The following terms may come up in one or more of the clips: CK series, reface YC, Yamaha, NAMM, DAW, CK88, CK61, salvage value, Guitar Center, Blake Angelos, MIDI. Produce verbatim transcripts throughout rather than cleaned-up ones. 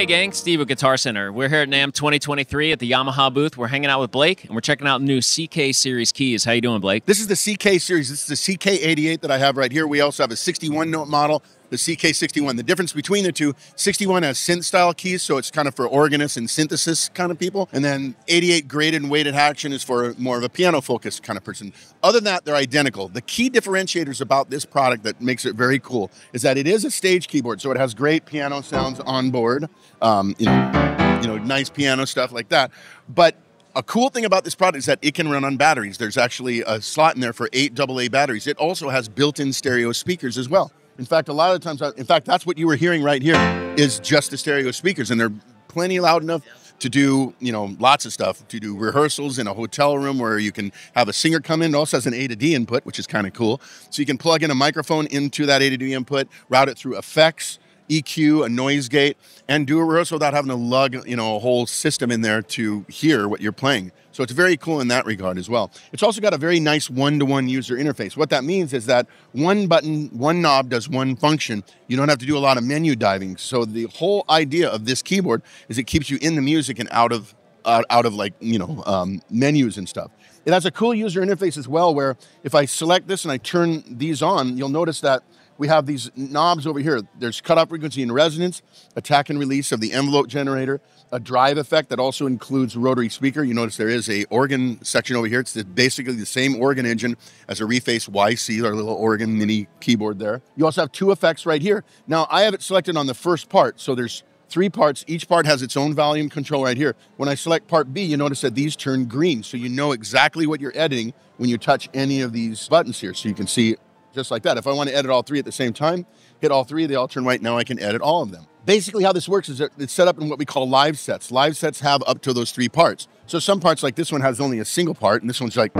Hey gang, Steve with Guitar Center. We're here at NAMM twenty twenty-three at the Yamaha booth. We're hanging out with Blake and we're checking out new C K series keys. How you doing, Blake? This is the C K series. This is the C K eighty-eight that I have right here. We also have a sixty-one note model, the C K sixty-one. The difference between the two, sixty-one has synth style keys, so it's kind of for organists and synthesis kind of people. And then eighty-eight graded and weighted action is for more of a piano focused kind of person. Other than that, they're identical. The key differentiators about this product that makes it very cool is that it is a stage keyboard, so it has great piano sounds on board, um, you know, you know, nice piano stuff like that. But a cool thing about this product is that it can run on batteries. There's actually a slot in there for eight double A batteries. It also has built-in stereo speakers as well. In fact, a lot of the times, in fact, that's what you were hearing right here is just the stereo speakers, and they're plenty loud enough to do, you know, lots of stuff, to do rehearsals in a hotel room where you can have a singer come in. It also has an A to D input, which is kind of cool. So you can plug in a microphone into that A to D input, route it through effects, E Q, a noise gate, and do a rehearsal without having to lug, you know, a whole system in there to hear what you're playing. So it's very cool in that regard as well. It's also got a very nice one-to-one user interface. What that means is that one button, one knob does one function. You don't have to do a lot of menu diving. So the whole idea of this keyboard is it keeps you in the music and out of Out, out of like, you know, um, menus and stuff. It has a cool user interface as well, where if I select this and I turn these on, you'll notice that we have these knobs over here. There's cutoff frequency and resonance, attack and release of the envelope generator, a drive effect that also includes rotary speaker. You notice there is a organ section over here. It's the, basically the same organ engine as a Reface Y C, our little organ mini keyboard there. You also have two effects right here. Now I have it selected on the first part, so there's three parts. Each part has its own volume control right here. When I select part B, you notice that these turn green, so you know exactly what you're editing when you touch any of these buttons here. So you can see just like that. If I want to edit all three at the same time, hit all three, they all turn white. Now I can edit all of them. Basically how this works is it's set up in what we call live sets. Live sets have up to those three parts. So some parts, like this one, has only a single part, and this one's like,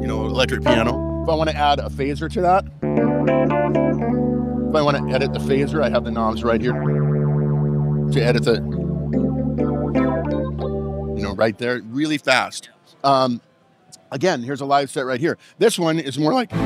you know, electric piano. If I want to add a phaser to that, if I want to edit the phaser, I have the knobs right here to edit the, you know, right there, really fast. Um, again, here's a live set right here. This one is more like, with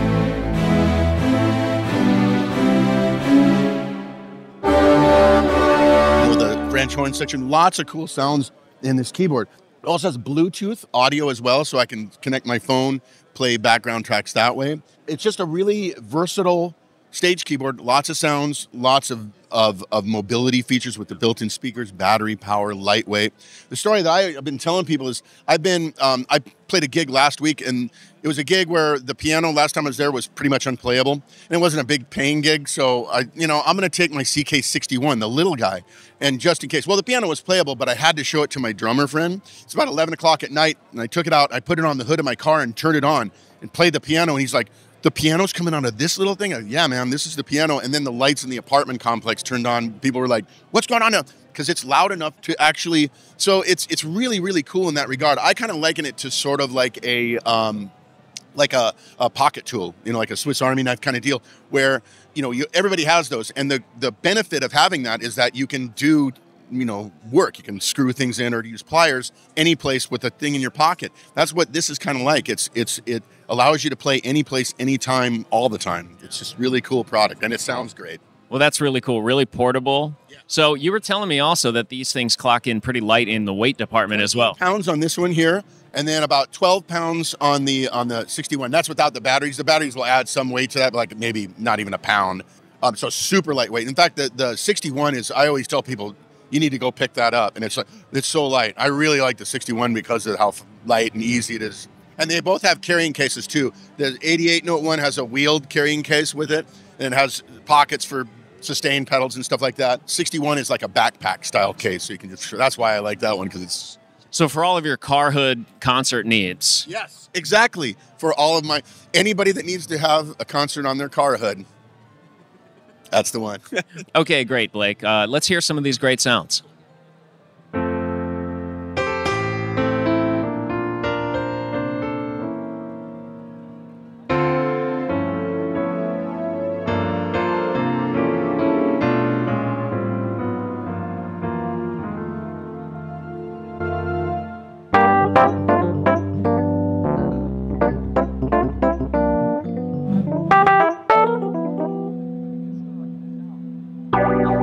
the French horn section, lots of cool sounds in this keyboard. It also has Bluetooth audio as well, so I can connect my phone, play background tracks that way. It's just a really versatile stage keyboard, lots of sounds, lots of, of, of mobility features with the built-in speakers, battery power, lightweight. The story that I've been telling people is I've been, um, I played a gig last week, and it was a gig where the piano last time I was there was pretty much unplayable, and it wasn't a big paying gig, so I, you know, I'm gonna take my C K sixty-one, the little guy, and just in case, well, the piano was playable, but I had to show it to my drummer friend. It's about eleven o'clock at night, and I took it out, I put it on the hood of my car and turned it on and played the piano, and he's like, "The piano's coming out of this little thing?" I, yeah, man, this is the piano. And then the lights in the apartment complex turned on. People were like, "What's going on now?" Because it's loud enough to actually, so it's it's really, really cool in that regard. I kind of liken it to sort of like a, um, like a, a pocket tool, you know, like a Swiss Army knife kind of deal where, you know, you, everybody has those. And the, the benefit of having that is that you can do, you know, work. You can screw things in or use pliers any place with a thing in your pocket. That's what this is kind of like. It's it's it allows you to play any place, anytime, all the time. It's just really cool product, and it sounds great. Well, that's really cool. Really portable. Yeah. So you were telling me also that these things clock in pretty light in the weight department as well. Pounds on this one here, and then about twelve pounds on the on the sixty-one. That's without the batteries. The batteries will add some weight to that, but like maybe not even a pound. Um, so super lightweight. In fact, the the sixty-one is, I always tell people, you need to go pick that up. And it's like, it's so light. I really like the sixty-one because of how light and easy it is. And they both have carrying cases too. The eighty-eight note one has a wheeled carrying case with it, and it has pockets for sustain pedals and stuff like that. sixty-one is like a backpack style case, so you can just, that's why I like that one, because it's... So for all of your car hood concert needs. Yes, exactly. For all of my, anybody that needs to have a concert on their car hood. That's the one. Okay, great, Blake. Uh, let's hear some of these great sounds. Thank you.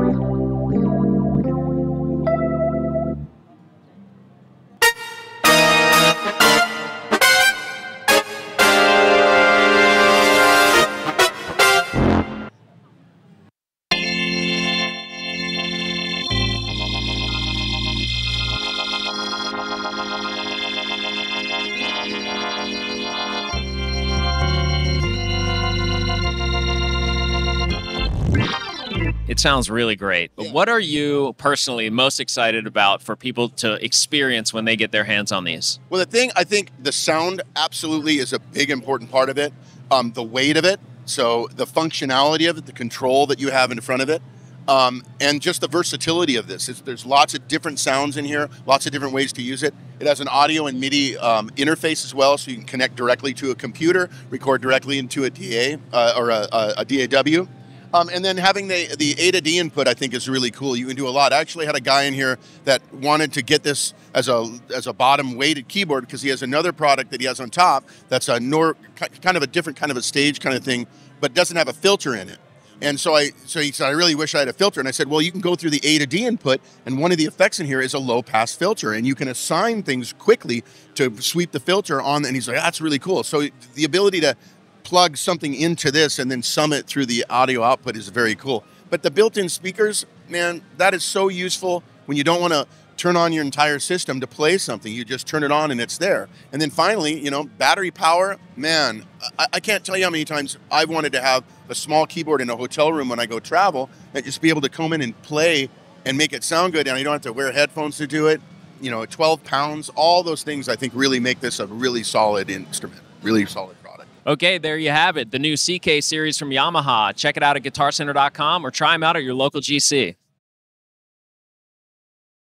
It sounds really great. But yeah. What are you personally most excited about for people to experience when they get their hands on these? Well, the thing, I think the sound absolutely is a big important part of it. Um, the weight of it, so the functionality of it, the control that you have in front of it, um, and just the versatility of this. It's, there's lots of different sounds in here, lots of different ways to use it. It has an audio and MIDI um, interface as well, so you can connect directly to a computer, record directly into a D A uh, or a, a, a D A W. Um, and then having the, the A to D input, I think, is really cool. You can do a lot. I actually had a guy in here that wanted to get this as a as a bottom weighted keyboard because he has another product that he has on top that's a nor kind of a different kind of a stage kind of thing, but doesn't have a filter in it. And so I so he said, I really wish I had a filter. And I said, well, you can go through the A to D input, and one of the effects in here is a low pass filter, and you can assign things quickly to sweep the filter on. And he's like, that's really cool. So the ability to plug something into this and then sum it through the audio output is very cool. But the built-in speakers, man, that is so useful when you don't want to turn on your entire system to play something. You just turn it on and it's there. And then finally, you know, battery power, man, I, I can't tell you how many times I've wanted to have a small keyboard in a hotel room when I go travel and just be able to come in and play and make it sound good, and I don't have to wear headphones to do it. You know, twelve pounds, all those things I think really make this a really solid instrument, really solid. Okay, there you have it. The new C K series from Yamaha. Check it out at guitar center dot com or try them out at your local G C.